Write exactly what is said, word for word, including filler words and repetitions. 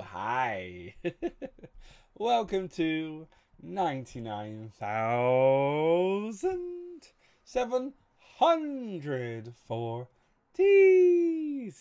Hello, hi. Welcome to ninety-nine thousand seven hundred forty-six.